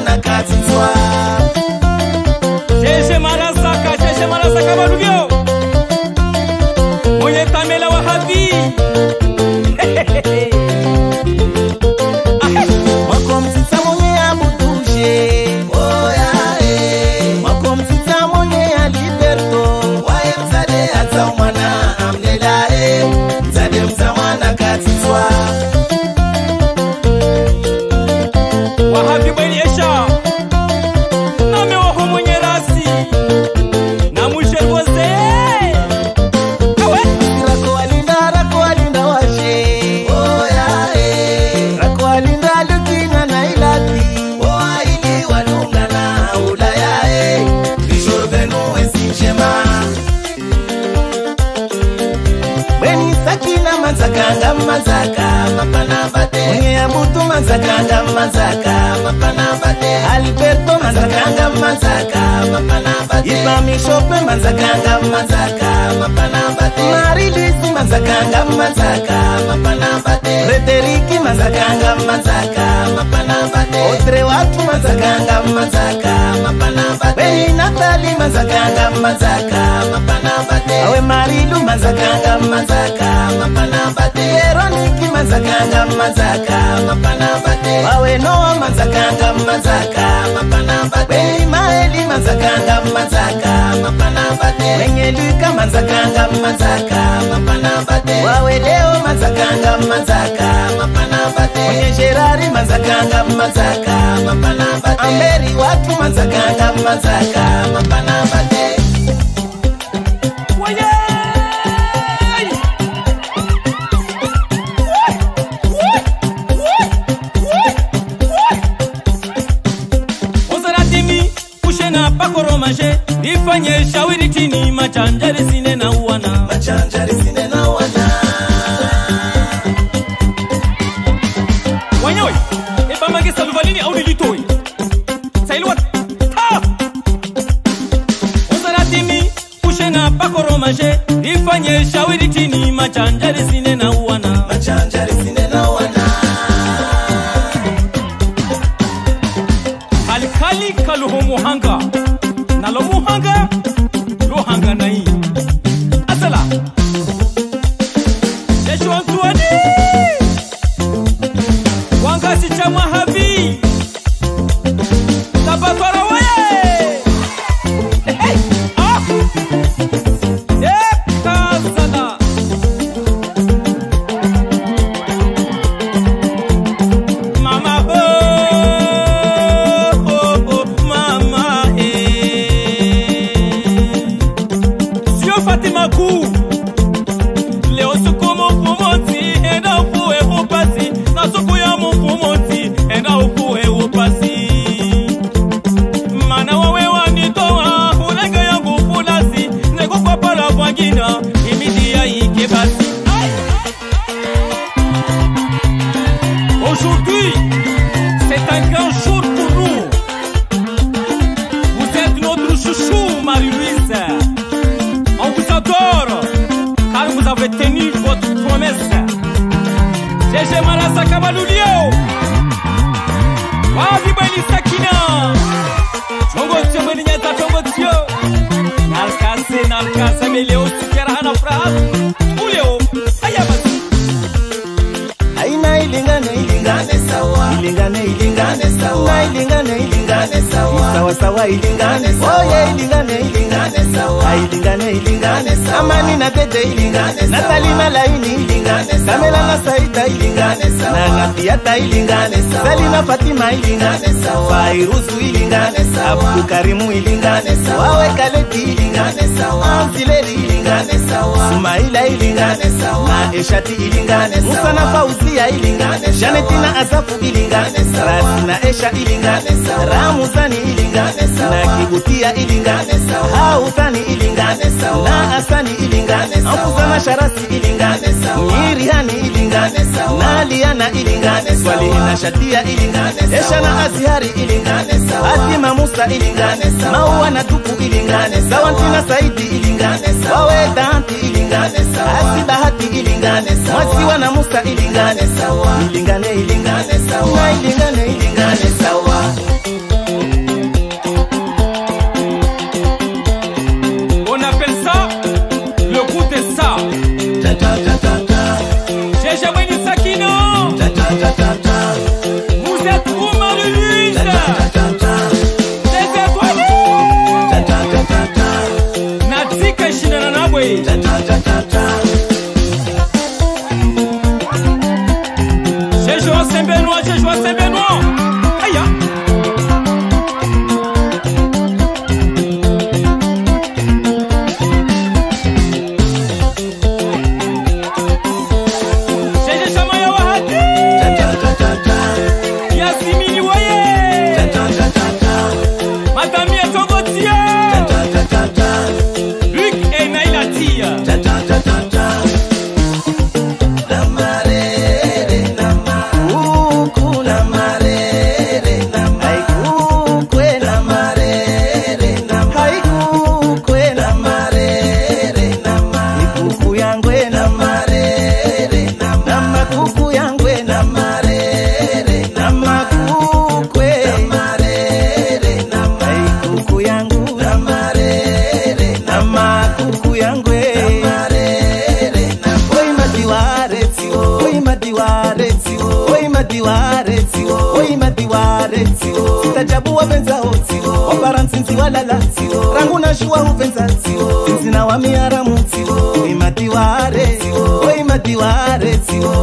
na katimwa. Jeje marasaka balubyo. Oye tamela wahabi. Mazakanga mazaka mapanabate Alberto mazakanga mazaka mapanabate Ibami shope mazakanga mazaka mapanabate Marilisi mazakanga mazaka mapanabate Frederiki mazakanga mazaka mapanabate Otre watu mazakanga mazaka mapanabate Beni Natali mazakanga mazaka mapanabate Awe Marilu mazakanga mazaka mapanabate Veroniki mazakanga mazaka mapanabate Wawe Noa mazakanga mazaka mapanabate Beni Maeli mazakanga mazaka mapanabate Wenye Luka mazakanga mazaka mapanabate Wawe Leo mazakanga mazaka mapanabate Wenye Gerari mazakanga mazaka mapanabate Amberi watu mazakanga mazaka mapanabate Ifanye shawiri tini machanjari sine na uwana machanjari sine na uwana Wanyoy, eba mage saluvalini au nilitoi Sailu wata, haa Usaratimi, kushena pako romaje Ifanye shawiri tini machanjari sine na uwana machanjari sine na uwana Halikali kaluhomu hanga Nalo muhanga, lohanga na hii Asala Yeshu antuani Wanga sicha mahabi Tabatwara waye Ah Eka sana Mama Aujourd'hui, c'est un grand jour pour nous. Vous êtes notre chouchou, Marie-Louise. On vous adore, car vous avez tenu votre promesse. Jeje marasaka balubyo. Wavi bali sakina. Chongo chongo nyata chongo tio. Nalkase meleo sikera hana frap. Uleo, ayabasi. Aina ilingane sawa na ilingane sawa sawa ilingane sawa oye ilingane sawa ilingane sawa amani na tete ilingane sawa natalina laini ilingane sawa kamela na saita ilingane sawa na piata ilingane sawa salina fatima ilingane sawa fairusu ilingane sawa abdukarimu ilingane sawa wawe kaleti ilingane sawa amzileri ilingane sawa sumaila ilingane sawa maeshati ilingane sawa musa na fauzia ilingane sawa janetina asafu ilingane sawa na esha ilingane sawa ramuzani ilingane sawa na kibutia ilingane sawa hautani ilingane sawa na asani ilingane sawa amuzana sharasi ilingane sawa mirihani ilingane sawa na liana ilingane sawa walina shatia ilingane sawa esha na azihari ilingane sawa atima musa ilingane sawa maua na tupu ilingane sawa ntina saidi ilingane sawa wawe danti ilingane sawa asibahati ilingane sawa masiwa na musa ilingane sawa ilingane sawa na ilingane sawa Tajabu wapenza hoti, waparansi nzi walala, rangu na shuwa upenza, nzi na wamiaramu, imatiware, we imatiware,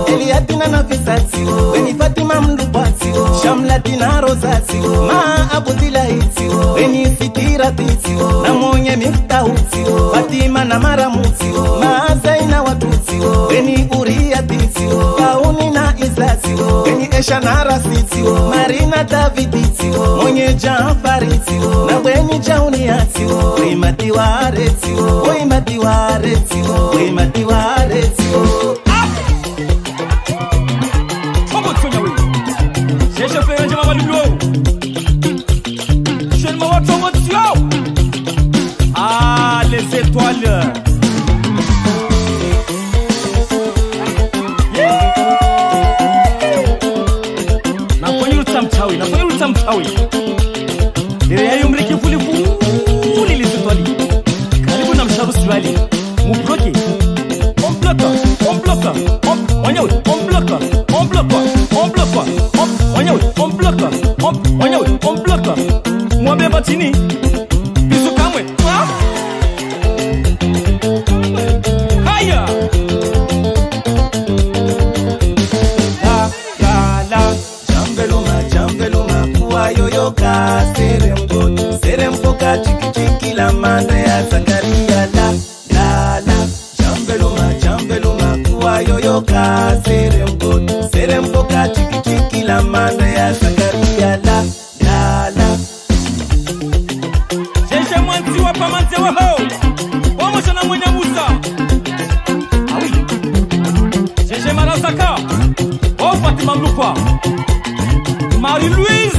Eliatina na fisati, weni Fatima mlupati, Shamlatina rozati, maa abudila iti, weni fitira titi, na mwenye mifta uti, Fatima na maramuti, maa zaina watuti, weni uria titi, kauni na izlati, weni esha na rasiti, Marina Daviditi, mwenye jampariti, na weni jauniati, we matiwareti, we matiwareti, we matiwareti. Ah, les étoiles. Samtawi Direyo mliki fulifu Fuli lisitwali Karibu na msharusi wali Mbloki Ombloka Ombloka Wanyawe Ombloka Ombloka Ombloka Wanyawe Ombloka Wanyawe Ombloka Mwambe batini Bizu kamwe Haya Serempoka chiki la manda ya Zakaria la Jambeluma kuwa yoyoka Serempoka chiki la manda ya Zakaria la Jeshe mwanzi wapamanze waho Wamosha na mwenye musa Jeshe marasaka Ofati mamlupa Marie-Louise